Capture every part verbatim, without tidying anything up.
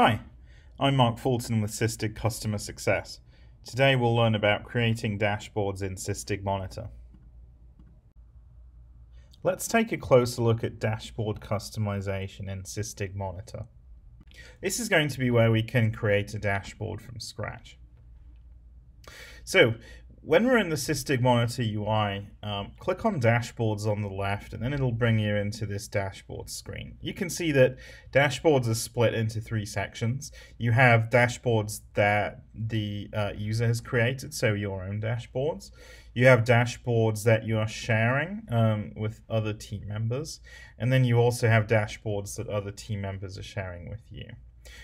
Hi, I'm Mark Fulton with Sysdig Customer Success. Today we'll learn about creating dashboards in Sysdig Monitor. Let's take a closer look at dashboard customization in Sysdig Monitor. This is going to be where we can create a dashboard from scratch. So, when we're in the Sysdig Monitor U I, um, click on Dashboards on the left, and then it'll bring you into this dashboard screen. You can see that dashboards are split into three sections. You have dashboards that the uh, user has created, so your own dashboards. You have dashboards that you are sharing um, with other team members, and then you also have dashboards that other team members are sharing with you.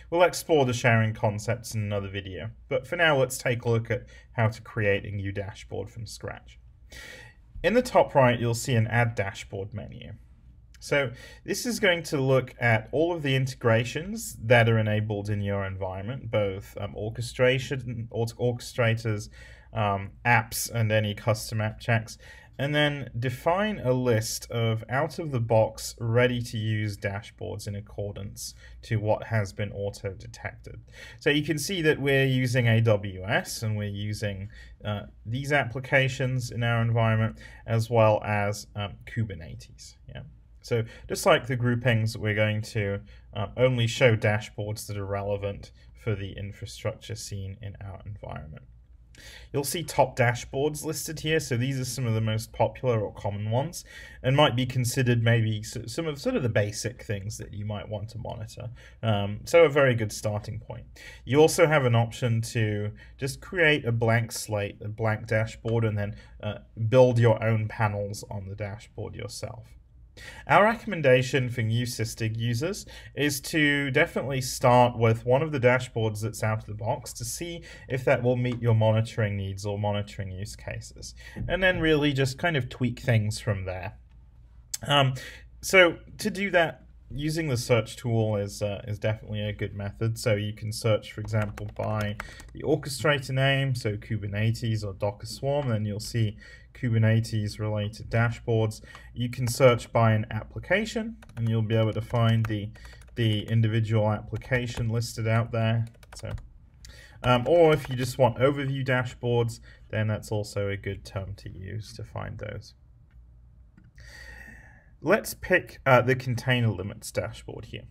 We'll explore the sharing concepts in another video, but for now let's take a look at how to create a new dashboard from scratch. In the top right you'll see an Add Dashboard menu. So this is going to look at all of the integrations that are enabled in your environment, both um, orchestration, orchestrators, um, apps and any custom app checks, and then define a list of out-of-the-box, ready-to-use dashboards in accordance to what has been auto-detected. So you can see that we're using A W S, and we're using uh, these applications in our environment, as well as um, Kubernetes. Yeah. So just like the groupings, we're going to uh, only show dashboards that are relevant for the infrastructure seen in our environment. You'll see top dashboards listed here, so these are some of the most popular or common ones and might be considered maybe some of sort of the basic things that you might want to monitor. Um, so a very good starting point. You also have an option to just create a blank slate, a blank dashboard, and then uh, build your own panels on the dashboard yourself. Our recommendation for new Sysdig users is to definitely start with one of the dashboards that's out of the box to see if that will meet your monitoring needs or monitoring use cases, and then really just kind of tweak things from there. Um, so to do that, using the search tool is, uh, is definitely a good method. So you can search, for example, by the orchestrator name, so Kubernetes or Docker Swarm, then you'll see Kubernetes related dashboards. You can search by an application, and you'll be able to find the, the individual application listed out there. So, um, or if you just want overview dashboards, then that's also a good term to use to find those. Let's pick uh, the container limits dashboard here.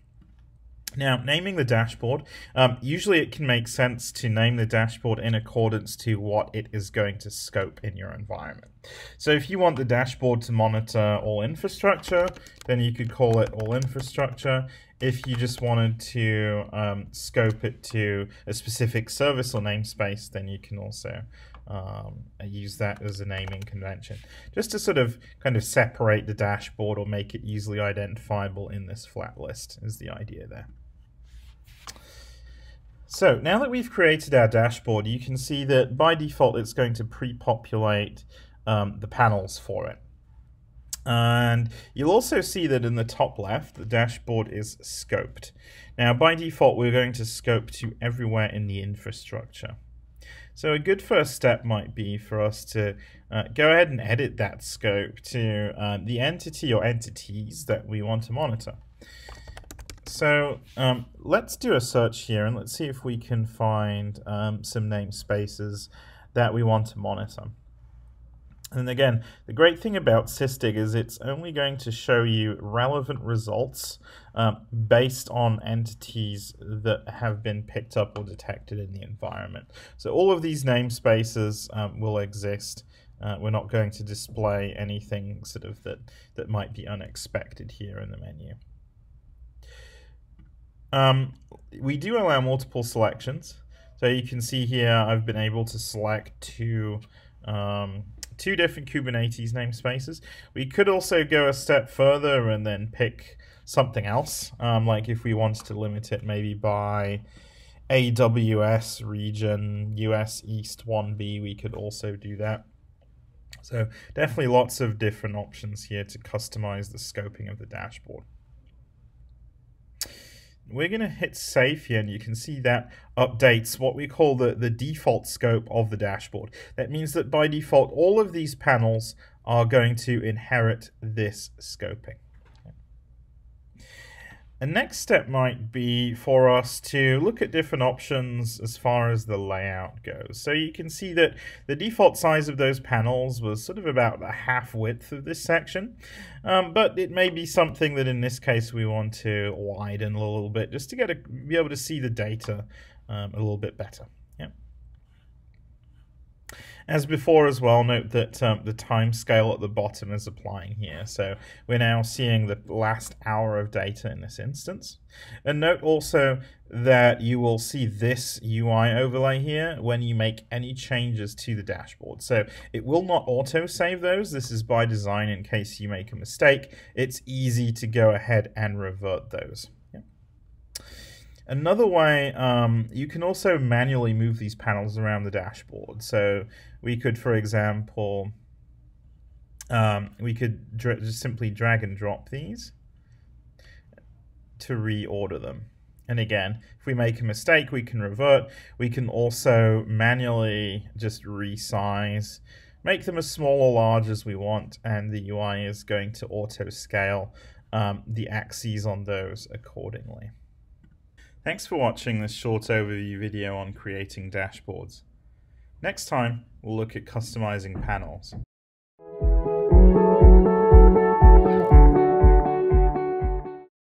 Now, naming the dashboard, um, usually it can make sense to name the dashboard in accordance to what it is going to scope in your environment. So if you want the dashboard to monitor all infrastructure, then you could call it all infrastructure. If you just wanted to um, scope it to a specific service or namespace, then you can also um, use that as a naming convention, just to sort of kind of separate the dashboard or make it easily identifiable in this flat list is the idea there. So now that we've created our dashboard, you can see that by default it's going to pre-populate um, the panels for it. And you'll also see that in the top left, the dashboard is scoped. Now, by default, we're going to scope to everywhere in the infrastructure. So a good first step might be for us to uh, go ahead and edit that scope to uh, the entity or entities that we want to monitor. So um, let's do a search here, and let's see if we can find um, some namespaces that we want to monitor. And again, the great thing about Sysdig is it's only going to show you relevant results um, based on entities that have been picked up or detected in the environment. So all of these namespaces um, will exist. Uh, we're not going to display anything sort of that, that might be unexpected here in the menu. Um, we do allow multiple selections. So you can see here I've been able to select two um, two different Kubernetes namespaces. We could also go a step further and then pick something else, um, like if we wanted to limit it maybe by A W S region, U S East one B, we could also do that. So definitely lots of different options here to customize the scoping of the dashboard. We're going to hit save here, and you can see that updates what we call the, the default scope of the dashboard. That means that by default, all of these panels are going to inherit this scoping. A next step might be for us to look at different options as far as the layout goes. So you can see that the default size of those panels was sort of about the half width of this section, um, but it may be something that in this case we want to widen a little bit just to get a, be able to see the data um, a little bit better. As before as well, note that um, the time scale at the bottom is applying here. So we're now seeing the last hour of data in this instance. And note also that you will see this U I overlay here when you make any changes to the dashboard. So it will not auto-save those. This is by design in case you make a mistake. It's easy to go ahead and revert those. Another way, um, you can also manually move these panels around the dashboard. So we could, for example, um, we could dra just simply drag and drop these to reorder them. And again, if we make a mistake, we can revert. We can also manually just resize, make them as small or large as we want, and the U I is going to auto-scale um, the axes on those accordingly. Thanks for watching this short overview video on creating dashboards. Next time, we'll look at customizing panels.